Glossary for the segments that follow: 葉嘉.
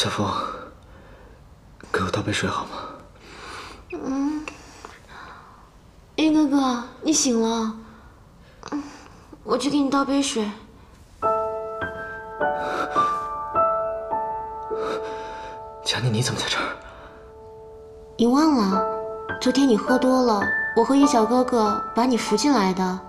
小枫，给我倒杯水好吗？嗯。云哥哥，你醒了，我去给你倒杯水。 佳妮，你怎么在这儿？你忘了？昨天你喝多了，我和叶小哥哥把你扶进来的。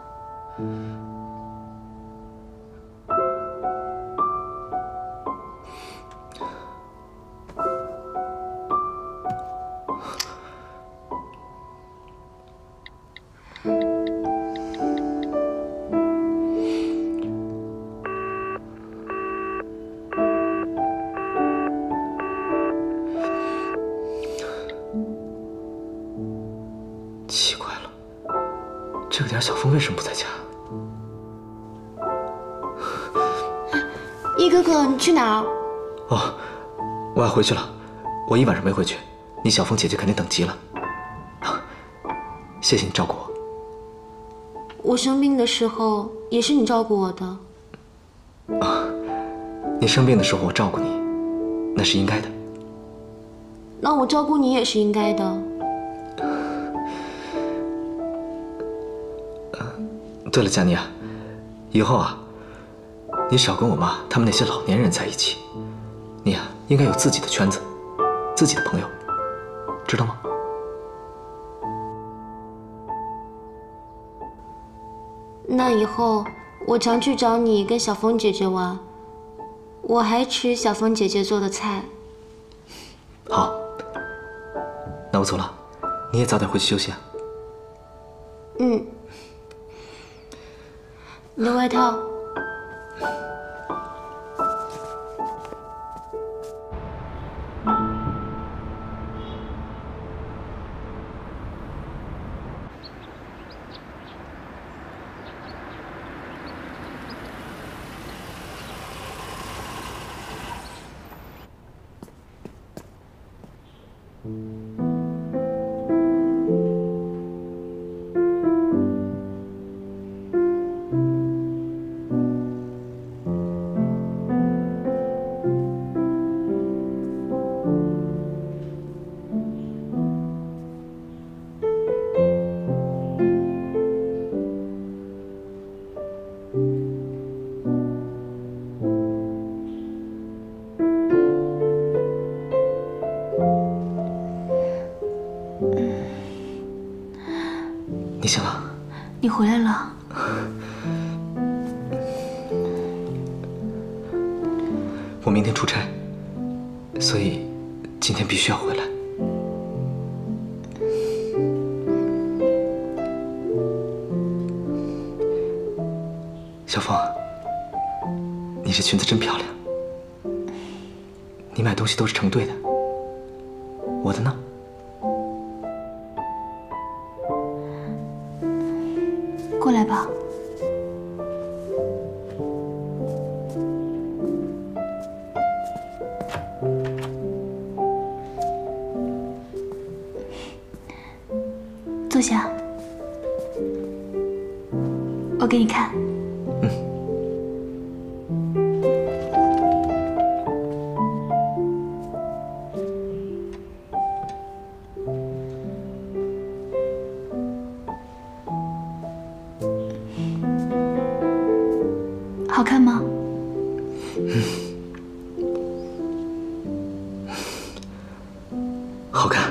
为什么不在家？一哥哥，你去哪儿？哦，我要回去了，我一晚上没回去，你小枫姐姐肯定等急了。啊，谢谢你照顾我。我生病的时候也是你照顾我的。啊，你生病的时候我照顾你，那是应该的。那我照顾你也是应该的。 对了，佳妮啊，以后啊，你少跟我妈他们那些老年人在一起，你啊应该有自己的圈子，自己的朋友，知道吗？那以后我常去找你跟小枫姐姐玩，我还吃小枫姐姐做的菜。好，那我走了，你也早点回去休息啊。嗯。 你的外套。回来了，我明天出差，所以今天必须要回来。小枫，你这裙子真漂亮，你买东西都是成对的，我的呢？ 过来吧，坐下，我给你看。嗯。好看吗？嗯，好看。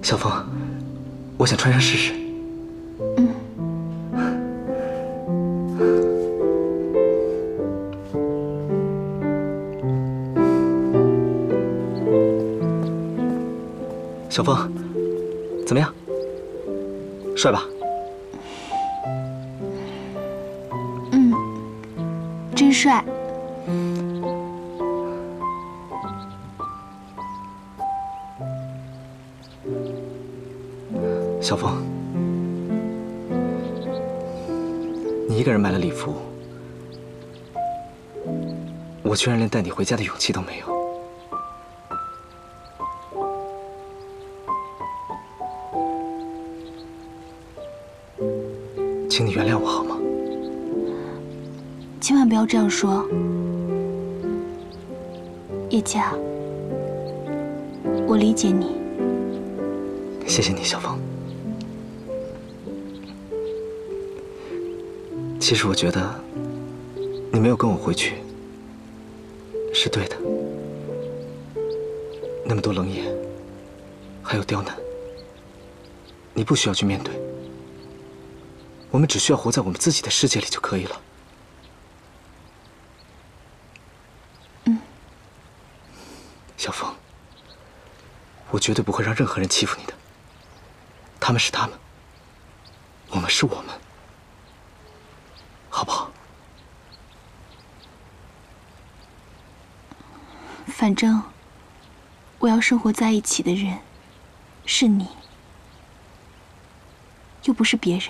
小枫，我想穿上试试。嗯。小枫，怎么样？帅吧？ 帅，小枫，你一个人买了礼服，我居然连带你回家的勇气都没有。请你原谅我好吗？ 千万不要这样说，叶嘉，我理解你。谢谢你，小芳。其实我觉得，你没有跟我回去，是对的。那么多冷眼，还有刁难，你不需要去面对。我们只需要活在我们自己的世界里就可以了。 小峰，我绝对不会让任何人欺负你的。他们是他们，我们是我们，好不好？反正我要生活在一起的人是你，又不是别人。